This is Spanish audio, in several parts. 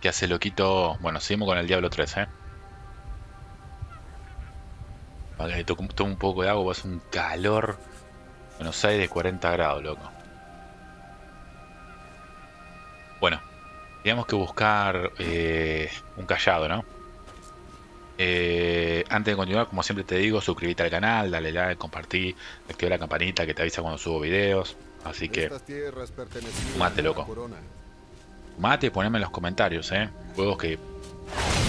que hace loquito. Bueno, seguimos con el Diablo 3, ¿eh? Vale, tomo un poco de agua, hace un calor. Buenos Aires de 40 grados, loco. Bueno, teníamos que buscar un callado, ¿no? Antes de continuar, como siempre te digo, suscríbete al canal, dale like, compartí, activa la campanita que te avisa cuando subo videos. Así que, sumate, loco. Sumate y poneme en los comentarios, juegos que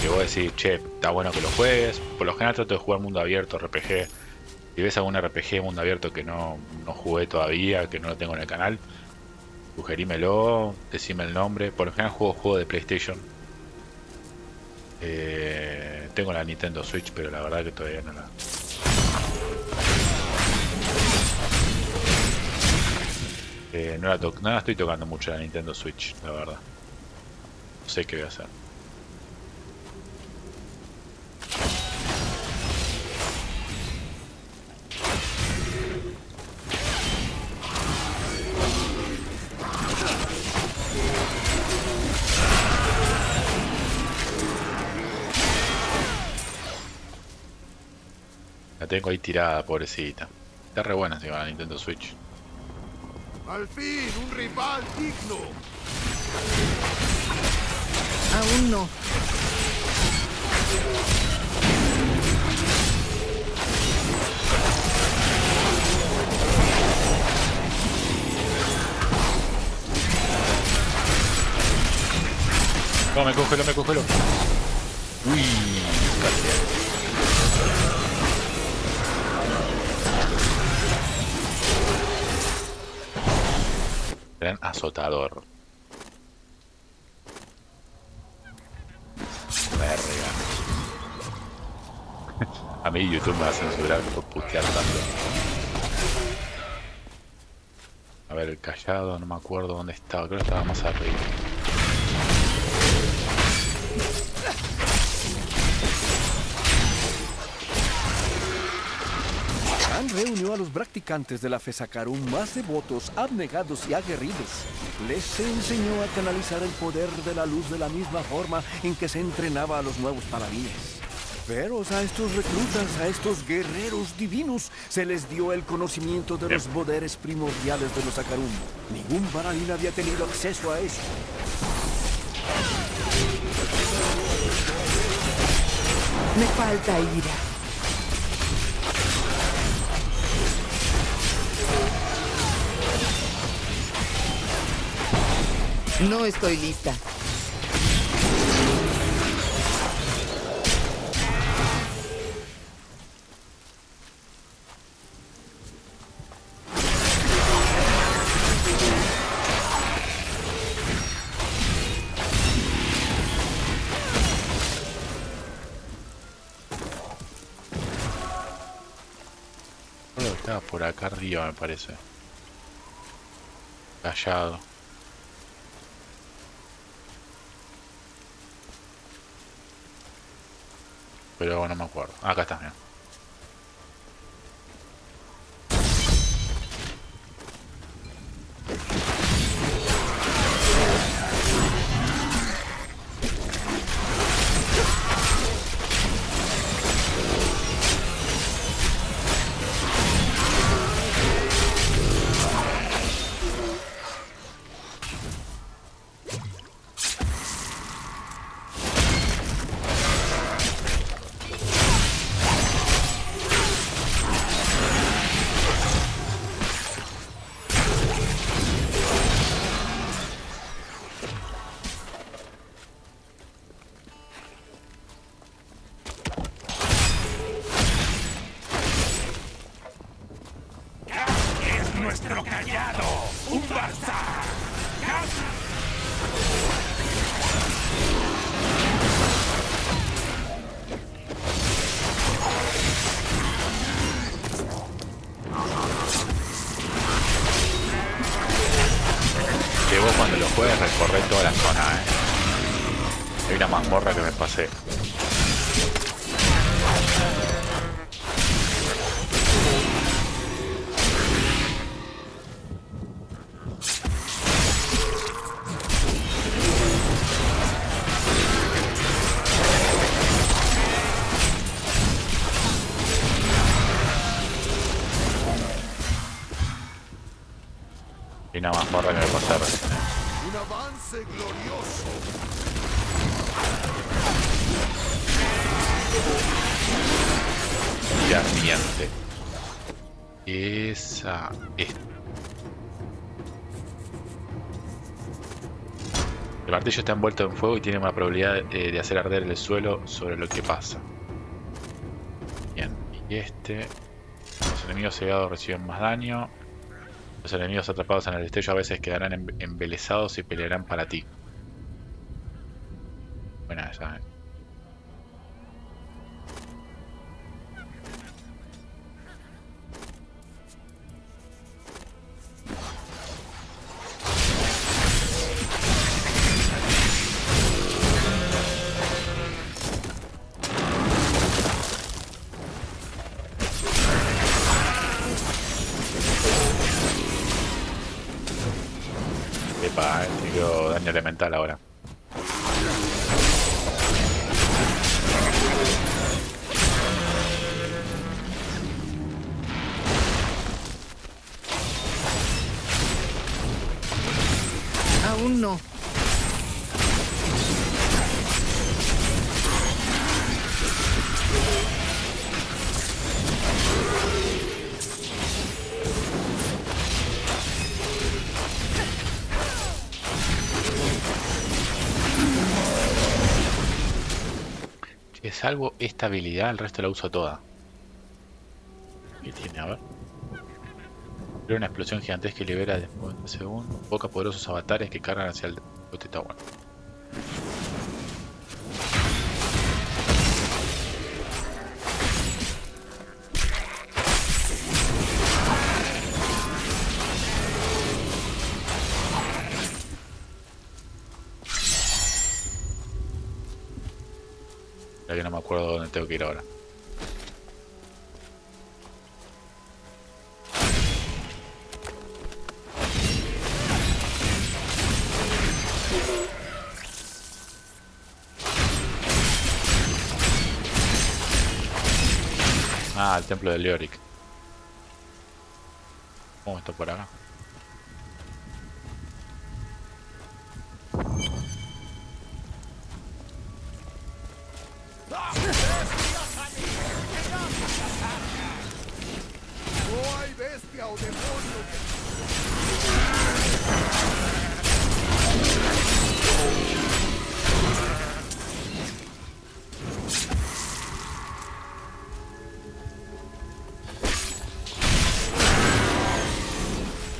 vos decís, che, está bueno que lo juegues. Por lo general trato de jugar mundo abierto, RPG. Si ves algún RPG mundo abierto que no jugué todavía, que no lo tengo en el canal, sugerímelo, decime el nombre. Por lo general juego juegos de PlayStation. Tengo la Nintendo Switch, pero la verdad que todavía no la... No la estoy tocando mucho la Nintendo Switch, la verdad. No sé qué voy a hacer. La tengo ahí tirada, pobrecita. Está re buena encima la Nintendo Switch. ¡Al fin! ¡Un rival digno! Aún no. No, me cógelo. Uy, casi. Gran azotador. Verga. A mí YouTube me va a censurar por putear tanto. A ver, el callado, no me acuerdo dónde estaba. Creo que estaba más arriba. Reunió a los practicantes de la fe Sacarum más devotos, abnegados y aguerridos. Les enseñó a canalizar el poder de la luz de la misma forma en que se entrenaba a los nuevos paladines. Pero a estos reclutas, a estos guerreros divinos, se les dio el conocimiento de los poderes primordiales de los Sacarum. Ningún paladín había tenido acceso a eso. Me falta ira. No estoy lista. Bueno, estaba por acá arriba, me parece. Callado. Pero no me acuerdo. Acá está, mira. una mazmorra que me costó recién. Un avance glorioso. Ya siguiente. Esa es. El martillo está envuelto en fuego y tiene una probabilidad de hacer arder el suelo sobre lo que pasa. Bien, y este. Los enemigos cegados reciben más daño. Los enemigos atrapados en el destello a veces quedarán embelesados y pelearán para ti. Bueno, esa. Elemental ahora. Aún no. Salvo esta habilidad, el resto la uso toda. ¿Qué tiene? A ver. Crea una explosión gigantesca que libera después de segundo. Invoca poderosos avatares que cargan hacia el Tetauan. Que no me acuerdo dónde tengo que ir ahora. Ah, el templo de Leoric. ¿Cómo está por acá?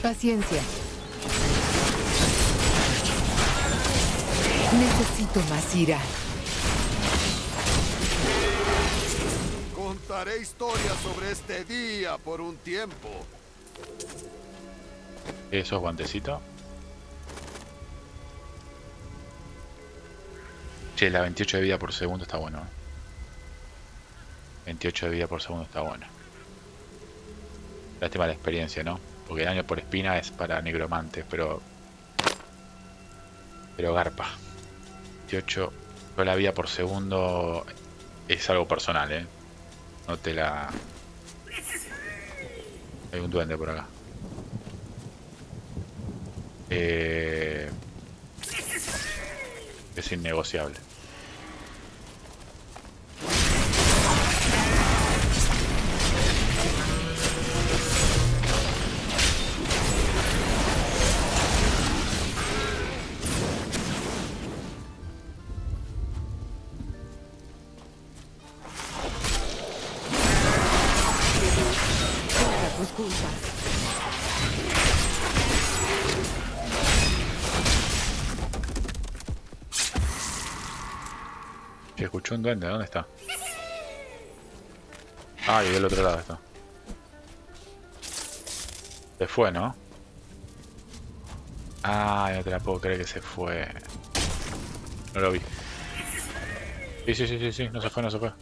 Paciencia. Necesito más ira. Contaré historias sobre este día por un tiempo. Eso es guantecito. Che, la 28 de vida por segundo está bueno. 28 de vida por segundo está bueno. Lástima la experiencia, ¿no? Porque daño por espina es para negromantes, pero garpa. 28. Yo la vida por segundo es algo personal, ¿eh? No te la... Hay un duende por acá. Es innegociable. Escuché un duende, ¿dónde está? Ah, y del otro lado está. Se fue, ¿no? Ah, no te la puedo creer que se fue. No lo vi. Sí, no se fue, no se fue.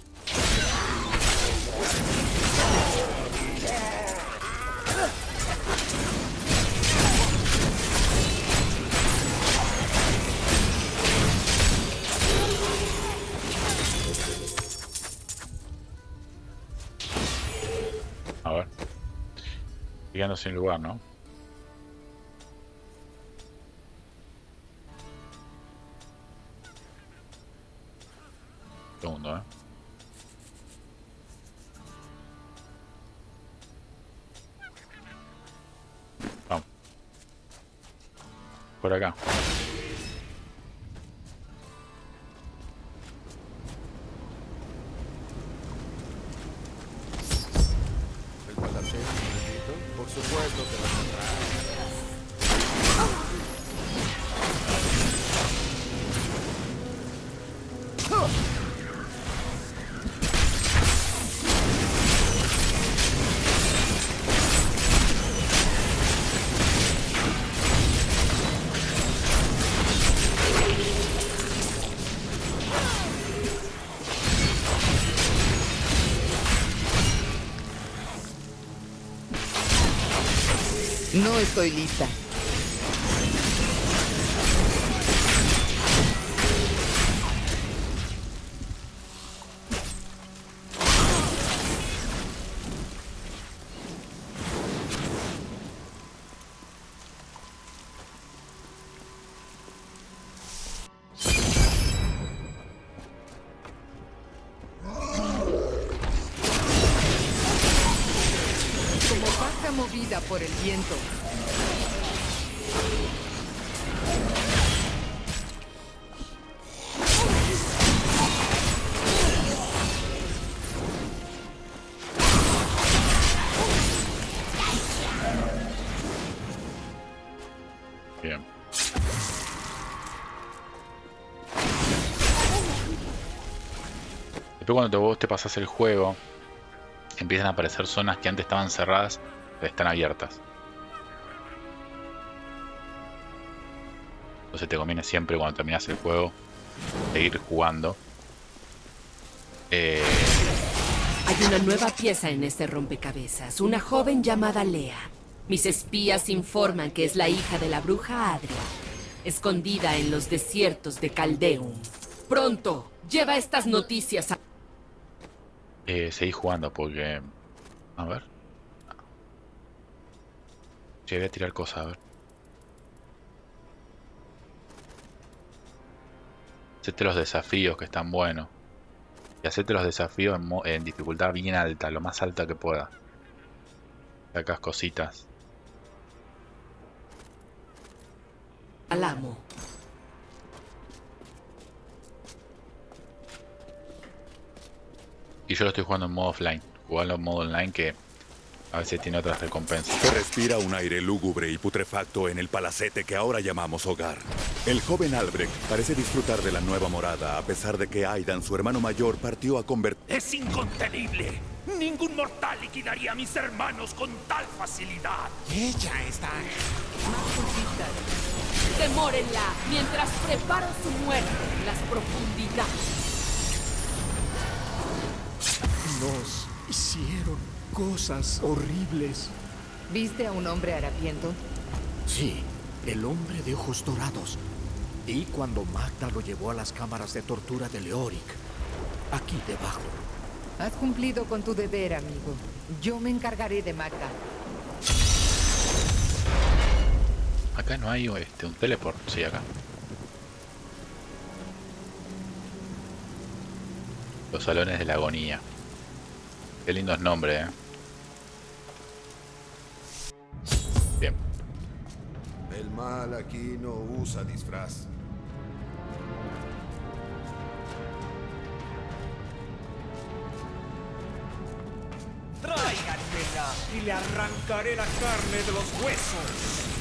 Sin lugar, ¿no? Segundo, ¿eh? Vamos. Por acá. El palacete, por supuesto que lo encontrarás. No estoy lista. Por el viento. Bien. Después cuando vos te pasas el juego, empiezan a aparecer zonas que antes estaban cerradas, están abiertas. Entonces te conviene siempre cuando terminas el juego seguir jugando. Hay una nueva pieza en este rompecabezas. Una joven llamada Lea. Mis espías informan que es la hija de la bruja Adria, escondida en los desiertos de Caldeum. Pronto, lleva estas noticias a... seguí jugando porque... A ver... Che, voy a tirar cosas, a ver. Hacete los desafíos que están buenos. Y hacete los desafíos en dificultad bien alta, lo más alta que pueda. Sacas cositas. Al amo. Y yo lo estoy jugando en modo offline. Jugalo en modo online que... A ver si tiene otras recompensas. Se respira un aire lúgubre y putrefacto en el palacete que ahora llamamos hogar. El joven Albrecht parece disfrutar de la nueva morada, a pesar de que Aidan, su hermano mayor, partió a convertir... ¡Es incontenible! ¡Ningún mortal liquidaría a mis hermanos con tal facilidad! ¡Ella está... más ¡demórenla mientras preparo su muerte en las profundidades! Nos hicieron... cosas horribles. ¿Viste a un hombre harapiento? Sí, el hombre de ojos dorados. Y cuando Magda lo llevó a las cámaras de tortura de Leoric, aquí debajo. Has cumplido con tu deber, amigo. Yo me encargaré de Magda. Acá no hay un teleport, sí, acá. Los salones de la agonía. Qué lindos nombres, ¿eh? Bien. El mal aquí no usa disfraz. Tráiganmela y le arrancaré la carne de los huesos.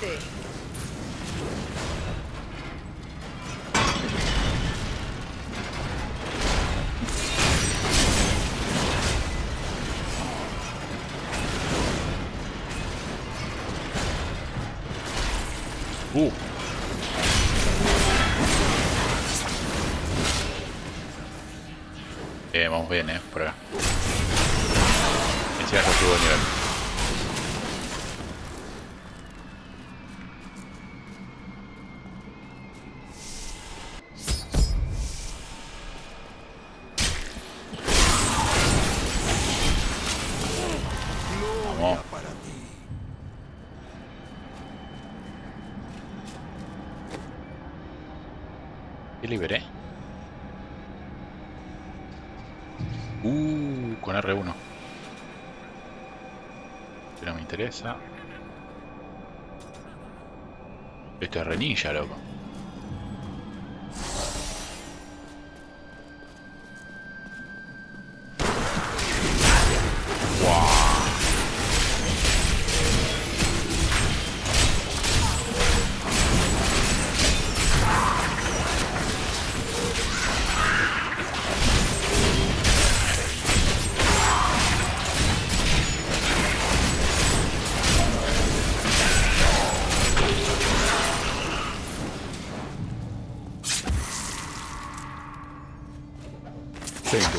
muerte. Vamos bien, por acá. Encima ya subo de nivel. Vamos. ¿Qué liberé? Con R1. Pero no me interesa. Esto es renilla, loco.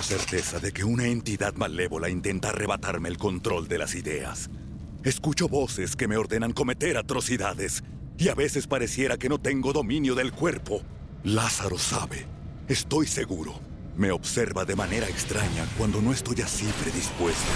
Certeza de que una entidad malévola intenta arrebatarme el control de las ideas. Escucho voces que me ordenan cometer atrocidades, y a veces pareciera que no tengo dominio del cuerpo. Lázaro sabe, estoy seguro. Me observa de manera extraña cuando no estoy así predispuesto.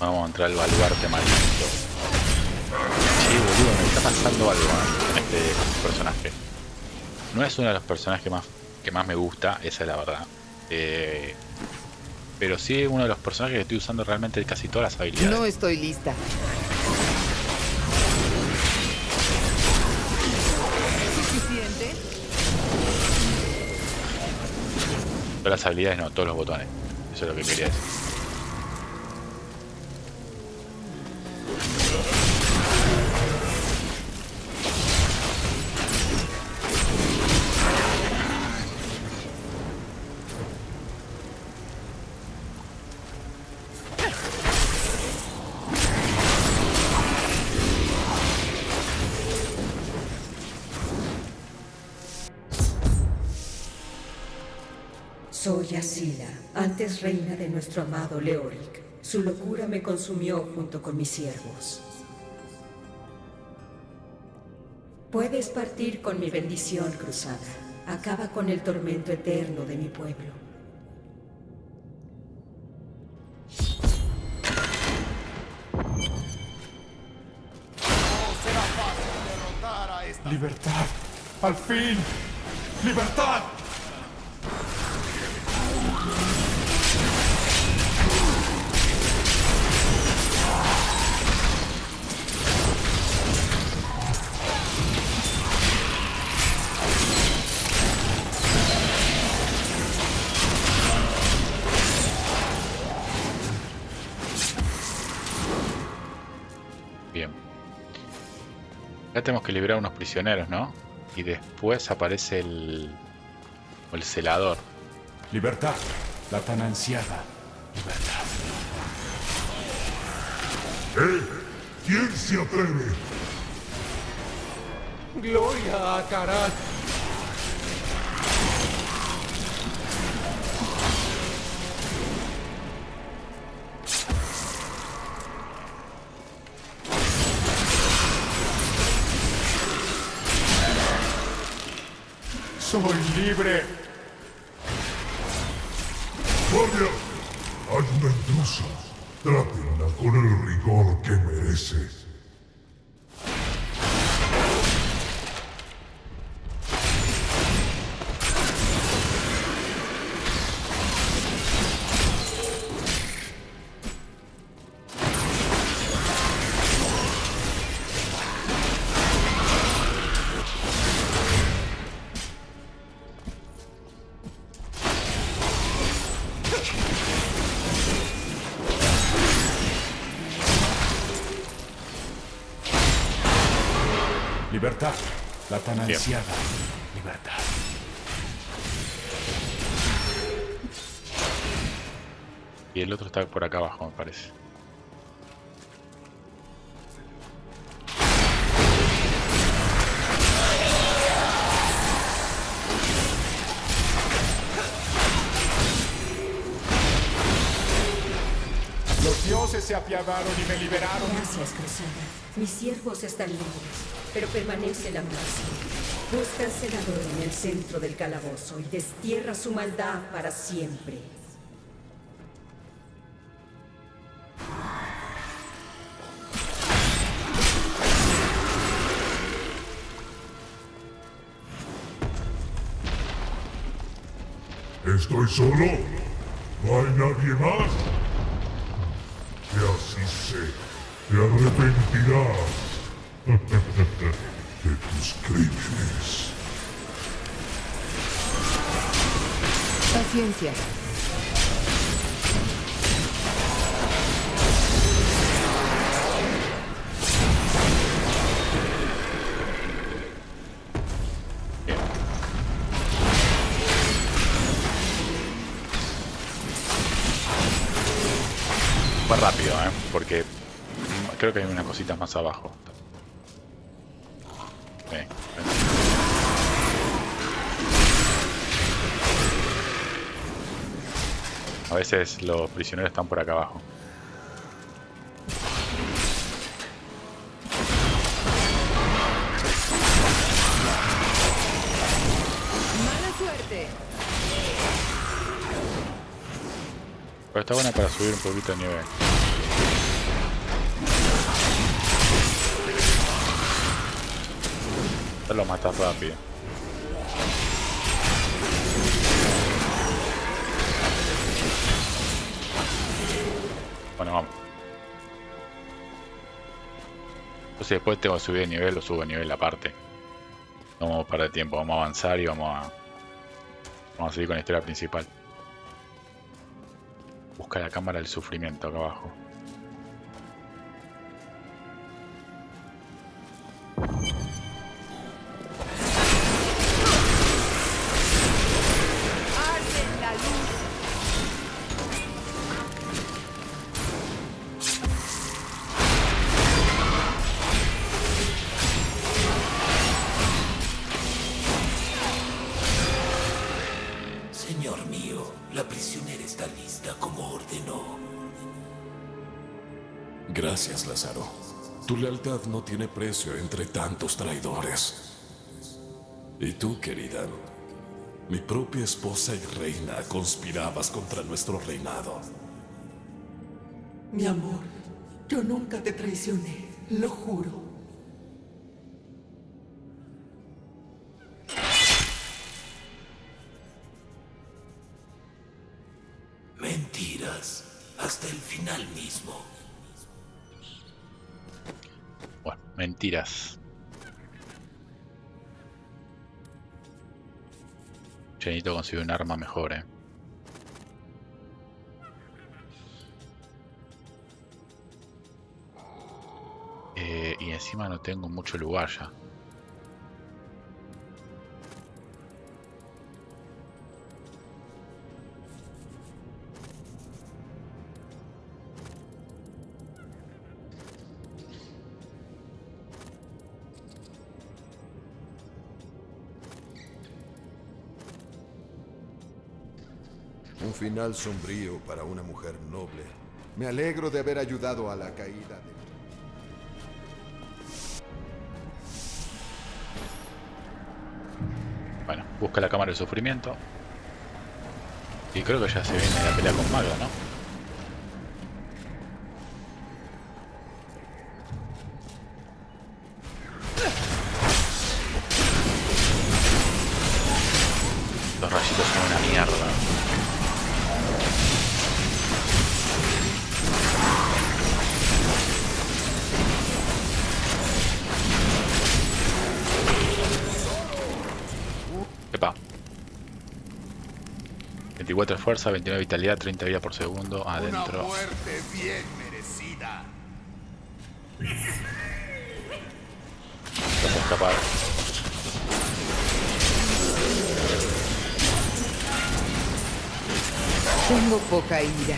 Vamos a entrar al baluarte maldito. Sí, boludo, me está pasando algo con este personaje. No es uno de los personajes que más me gusta, esa es la verdad. Pero sí es uno de los personajes que estoy usando realmente casi todas las habilidades. No estoy lista. ¿Suficiente? Todas las habilidades no, todos los botones. Eso es lo que quería decir. Soy Asila, antes reina de nuestro amado Leoric. Su locura me consumió junto con mis siervos. Puedes partir con mi bendición, cruzada. Acaba con el tormento eterno de mi pueblo. No será fácil derrotar a esta... ¡Libertad! ¡Al fin! ¡Libertad! Acá tenemos que liberar a unos prisioneros, ¿no? Y después aparece el celador. Libertad, la tan ansiada libertad. ¿Quién se atreve? Gloria a Karat. ¡Soy libre! ¡Vaya! ¡Adventusa! Trátenla con el rigor que merece. Libertad, la tan ansiada libertad. Y el otro está por acá abajo, me parece. Los dioses se apiadaron y me liberaron. Gracias, Cruzada. Mis siervos están libres. Pero permanece la maldición. Busca al senador en el centro del calabozo y destierra su maldad para siempre. ¿Estoy solo? ¿No hay nadie más? Que así sea. Te arrepentirás de tus crímenes. Paciencia. Va rápido, ¿eh? Porque creo que hay una cosita más abajo. A veces los prisioneros están por acá abajo. Mala suerte. Pero está buena para subir un poquito de nivel. Esto lo matas rápido. Bueno, vamos. Entonces después tengo que subir de nivel o subo de nivel aparte. No vamos a perder tiempo, vamos a avanzar y vamos a seguir con la historia principal. Busca la cámara del sufrimiento acá abajo. Gracias, Lázaro. Tu lealtad no tiene precio entre tantos traidores. Y tú, querida, mi propia esposa y reina, conspirabas contra nuestro reinado. Mi amor, yo nunca te traicioné, lo juro. Mentiras, hasta el final mismo. Bueno, mentiras. Chenito consiguió un arma mejor, eh. Y encima no tengo mucho lugar ya. Final sombrío para una mujer noble. Me alegro de haber ayudado a la caída de... Bueno, Busca la cámara del sufrimiento. Y creo que ya se viene la pelea con Magda, ¿no? Los rayitos son una mierda. Epa. 24 de fuerza, 29 de vitalidad, 30 vida por segundo adentro. Una muerte bien merecida. Vamos a escapar. Tengo poca ira.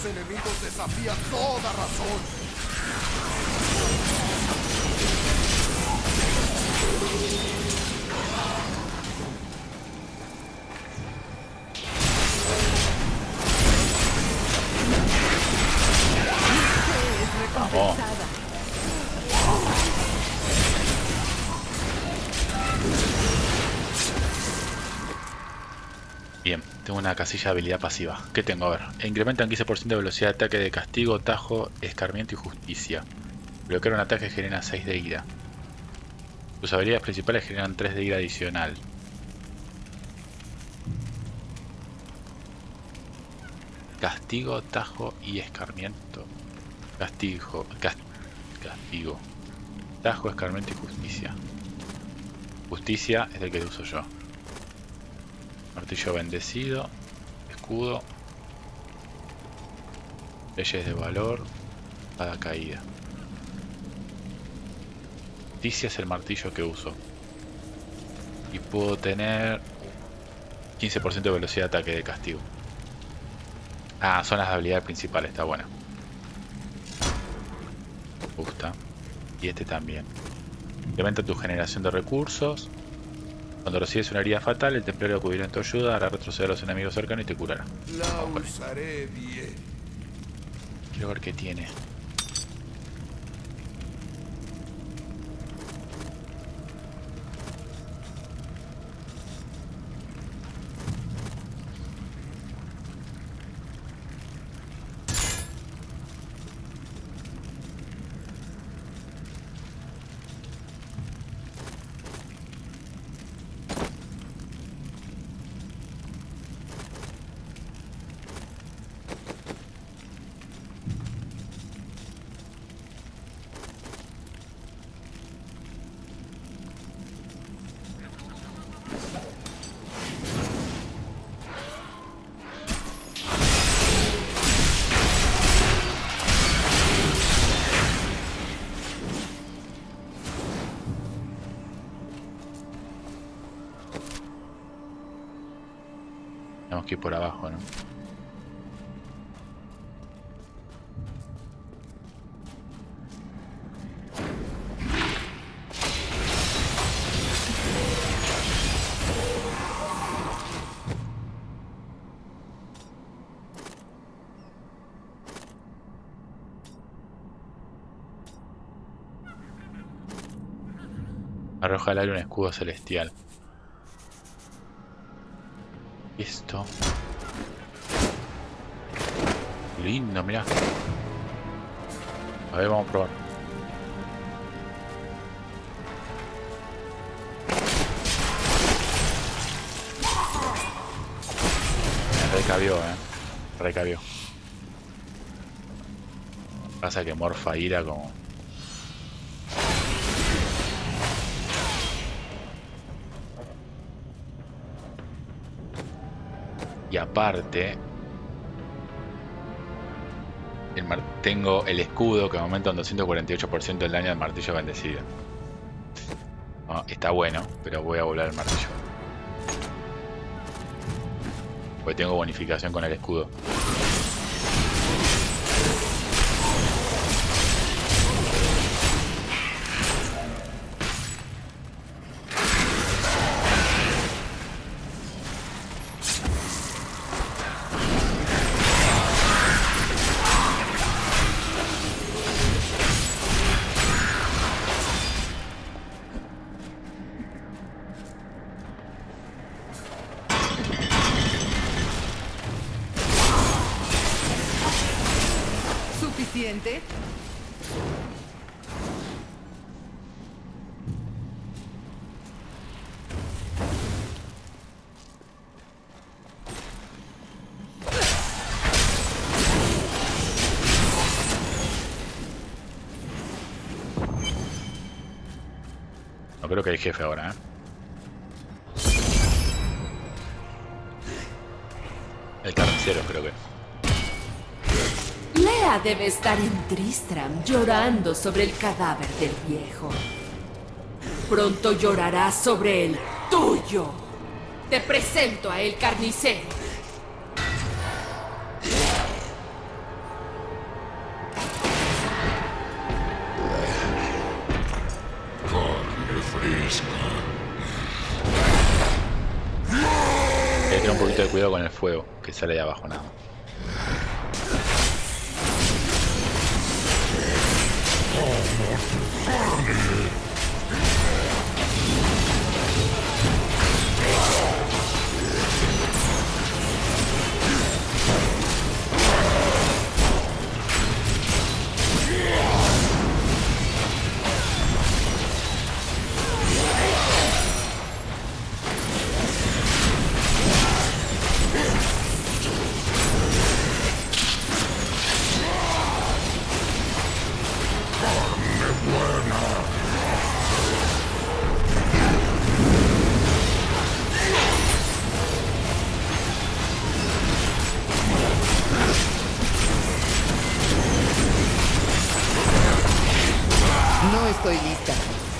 Enemigos desafían toda razón. Vamos. Bien, tengo una casilla de habilidad pasiva. ¿Qué tengo? A ver. Incrementa un 15% de velocidad de ataque de castigo, tajo, escarmiento y justicia. Bloquear un ataque genera 6 de ira. Sus habilidades principales generan 3 de ira adicional. Castigo, tajo y escarmiento. Castigo. Tajo, escarmiento y justicia. Justicia es el que uso yo. Martillo bendecido, escudo, leyes de valor, espada caída. Justicia es el martillo que uso. Y puedo tener 15% de velocidad de ataque de castigo. Ah, son las habilidades principales, está buena. Me gusta. Y este también. Incrementa tu generación de recursos. Cuando recibes una herida fatal, el templario acudirá en tu ayuda, hará retroceder a los enemigos cercanos y te curará. La usaré bien. Quiero ver qué tiene. Aquí por abajo, ¿no? Arroja al aire un escudo celestial. Esto. Lindo, mirá. A ver, vamos a probar. Recabió, recabió. Pasa que morfa ira como... Y aparte... tengo el escudo que aumenta un 248% el daño del martillo bendecido. No, está bueno, pero voy a volar el martillo. Porque tengo bonificación con el escudo. No creo que hay jefe ahora, ¿eh? El carnicero, creo que. Lea debe estar en Tristram llorando sobre el cadáver del viejo. Pronto llorará sobre el tuyo. Te presento a el carnicero. Cuidado con el fuego que sale de abajo, nada.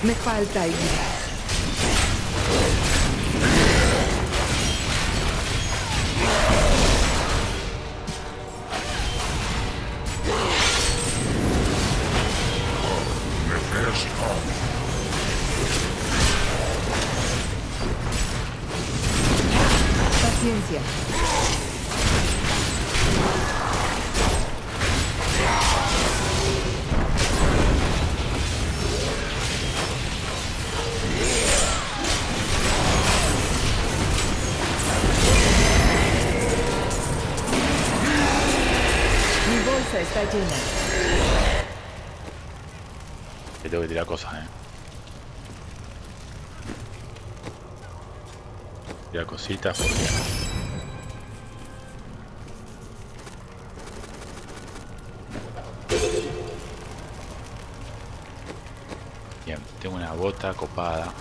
Me falta ir. Paciencia. Está llena. Te tengo que tirar cosas, Tirar cositas porque... Bien, tengo una bota copada.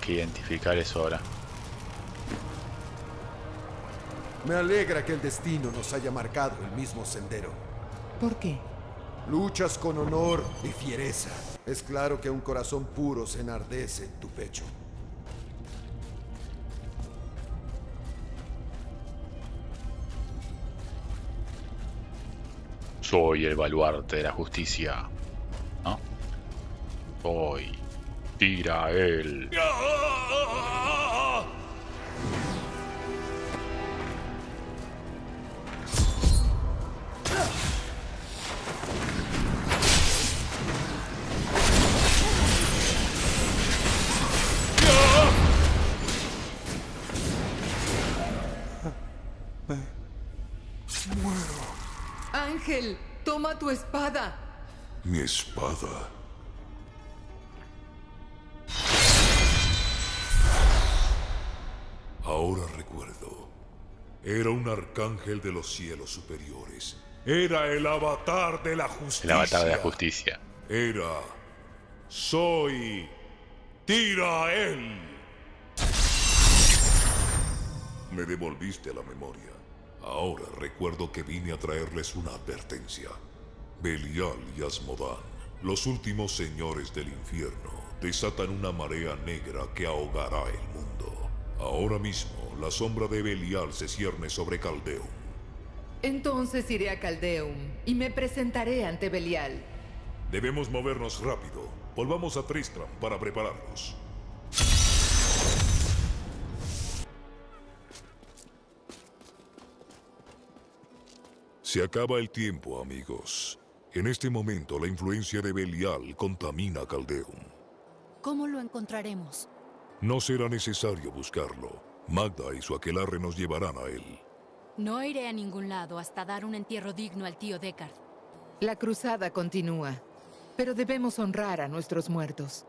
Que identificar eso ahora. Me alegra que el destino nos haya marcado el mismo sendero. ¿Por qué? Luchas con honor y fiereza. Es claro que un corazón puro se enardece en tu pecho. Soy el baluarte de la justicia. ¿No? Soy... Tyrael. ángel! ¡Toma tu espada! ¿Mi espada? Ahora recuerdo. Era un arcángel de los cielos superiores. Era el avatar de la justicia. El avatar de la justicia. Era... soy... Tyrael. Me devolviste a la memoria. Ahora recuerdo que vine a traerles una advertencia. Belial y Asmodán, los últimos señores del infierno, desatan una marea negra que ahogará el mundo. Ahora mismo, la sombra de Belial se cierne sobre Caldeum. Entonces iré a Caldeum y me presentaré ante Belial. Debemos movernos rápido. Volvamos a Tristram para prepararnos. Se acaba el tiempo, amigos. En este momento, la influencia de Belial contamina Caldeum. ¿Cómo lo encontraremos? No será necesario buscarlo. Magda y su aquelarre nos llevarán a él. No iré a ningún lado hasta dar un entierro digno al tío Deckard. La cruzada continúa, pero debemos honrar a nuestros muertos.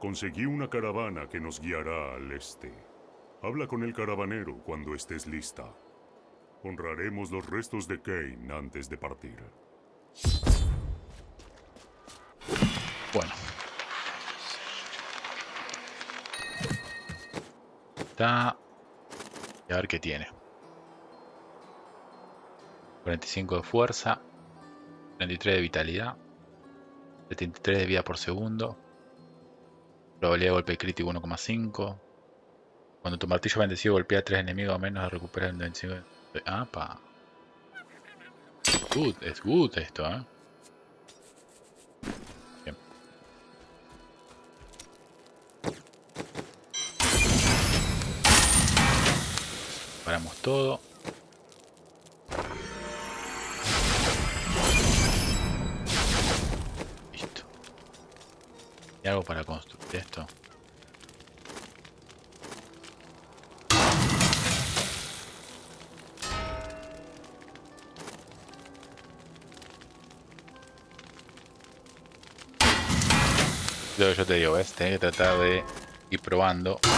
Conseguí una caravana que nos guiará al este. Habla con el caravanero cuando estés lista. Honraremos los restos de Cain antes de partir. Bueno. Está... a ver qué tiene. 45 de fuerza, 33 de vitalidad, 73 de vida por segundo, probabilidad de golpe crítico 1,5. Cuando tu martillo bendecido golpea a 3 enemigos o menos, recupera un 25%. Ah, pa. Good, es good esto, ¿eh? Bien. Paramos todo. Listo. ¿Y algo para construir esto? Yo te digo, ¿ves? Tenés que tratar de ir probando para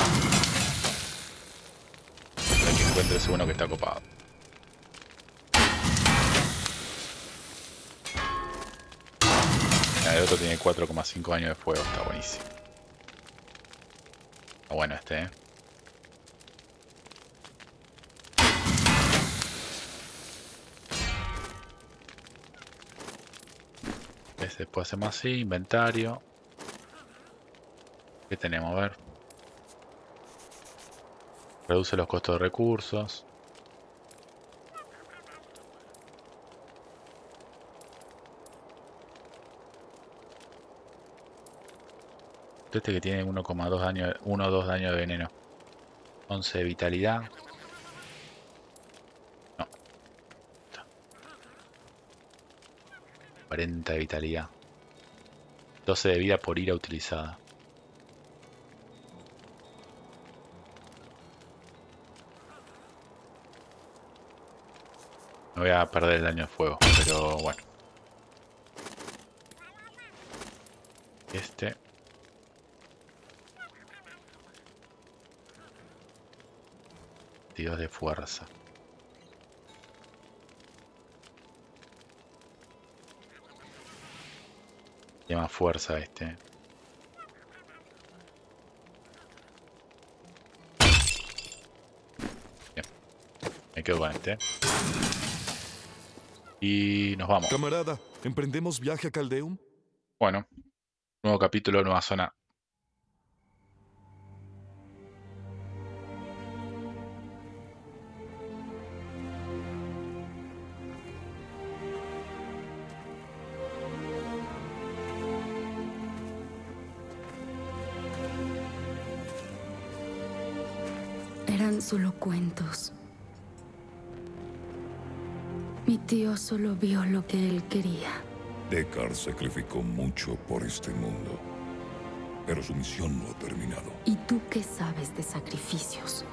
que encuentres uno que está copado. El otro tiene 4,5 años de fuego, está buenísimo. Está bueno este, ¿eh? Después hacemos así, inventario. ¿Qué tenemos? A ver. Reduce los costos de recursos. Este que tiene 1,2 daño, 1 o 2 daño de veneno. 11 de vitalidad. No. 40 de vitalidad. 12 de vida por ira utilizada. Voy a perder el daño de fuego, pero bueno. Este. Tiros de fuerza. Tiene más fuerza este. Bien. Me quedo con este. Y nos vamos. Camarada, ¿emprendemos viaje a Caldeum? Bueno, nuevo capítulo, nueva zona. Eran solo cuentos. Mi tío solo vio lo que él quería. Deckard sacrificó mucho por este mundo, pero su misión no ha terminado. ¿Y tú qué sabes de sacrificios?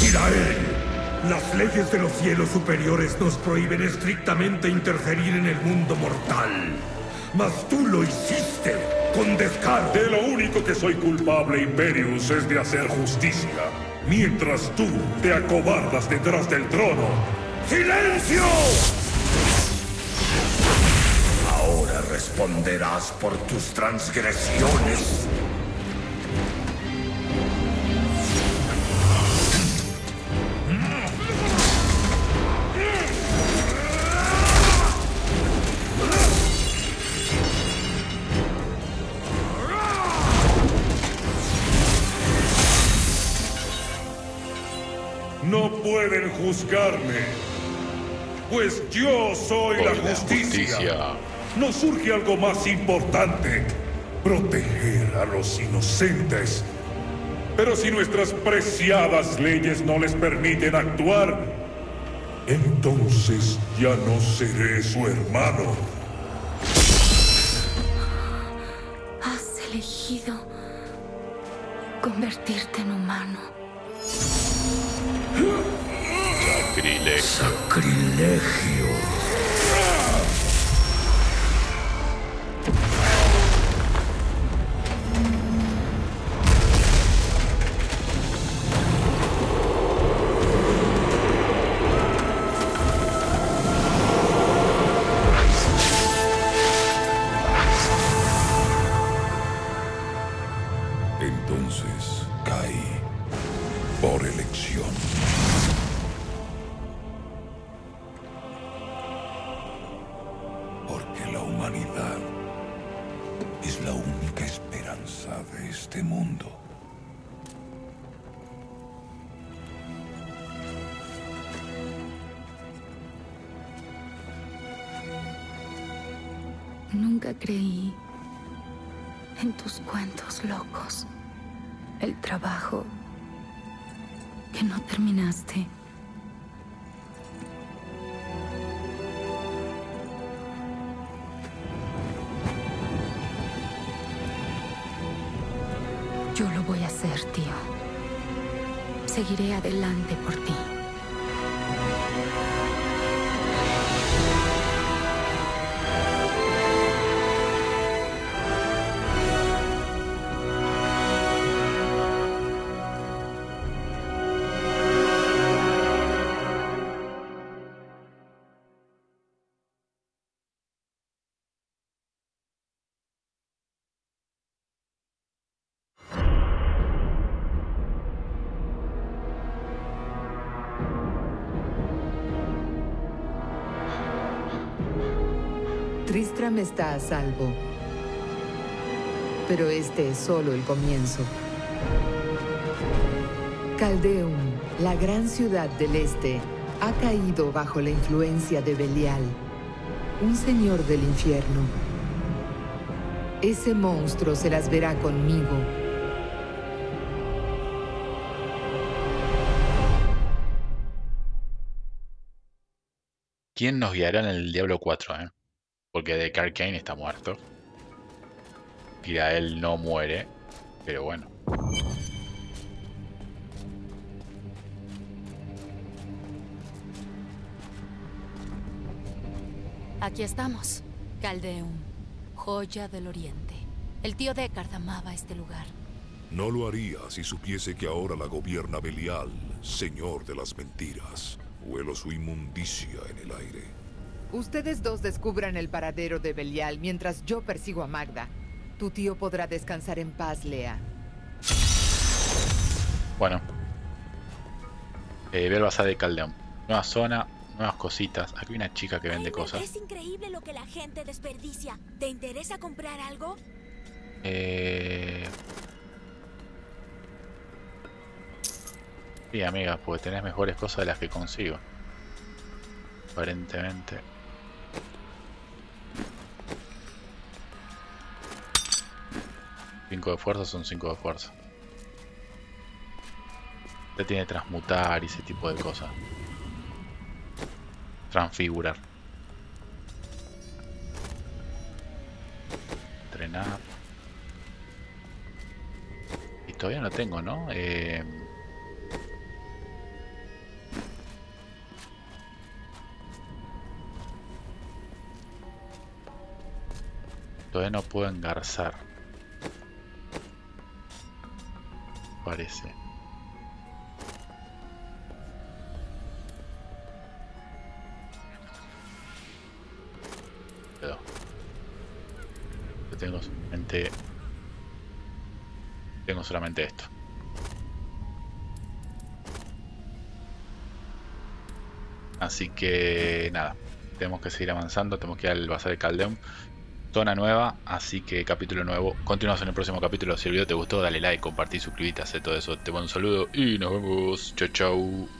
¡Tyrael! Las leyes de los cielos superiores nos prohíben estrictamente interferir en el mundo mortal. Mas tú lo hiciste con descaro. De lo único que soy culpable, Imperius, es de hacer justicia. Mientras tú te acobardas detrás del trono. ¡Silencio! Ahora responderás por tus transgresiones. No pueden juzgarme, pues yo soy la justicia. Nos surge algo más importante: proteger a los inocentes. Pero si nuestras preciadas leyes no les permiten actuar, entonces ya no seré su hermano. Has elegido convertirte en humano. Sacrilegio. Sacrilegio. Entonces caí por elección. Nunca creí en tus cuentos locos, el trabajo que no terminaste. Yo lo voy a hacer, tío. Seguiré adelante por ti. Tristram está a salvo, pero este es solo el comienzo. Caldeum, la gran ciudad del este, ha caído bajo la influencia de Belial, un señor del infierno. Ese monstruo se las verá conmigo. ¿Quién nos guiará en el Diablo 4, eh? Porque Deckard Cain está muerto. Tyrael no muere, pero bueno. Aquí estamos, Caldeum, joya del oriente. El tío Deckard amaba este lugar. No lo haría si supiese que ahora la gobierna Belial, señor de las mentiras. Huelo su inmundicia en el aire. Ustedes dos descubran el paradero de Belial mientras yo persigo a Magda. Tu tío podrá descansar en paz, Lea. Bueno. Ver basar de Caldeón. Nueva zona, nuevas cositas. Aquí hay una chica que vende cosas. Es increíble lo que la gente desperdicia. ¿Te interesa comprar algo? Sí, amiga, porque tenés mejores cosas de las que consigo. Aparentemente. Cinco de fuerza son 5 de fuerza. Usted tiene que transmutar y ese tipo de cosas. Transfigurar. Entrenar. Y todavía no tengo, ¿no? todavía no puedo engarzar. Parece. Pero tengo solamente esto. Así que nada, tenemos que seguir avanzando, tenemos que ir al bazar de Caldeum. Zona nueva, así que capítulo nuevo. Continuamos en el próximo capítulo. Si el video te gustó, dale like, compartí, suscríbete, hacé todo eso. Te mando un saludo y nos vemos. Chau, chau.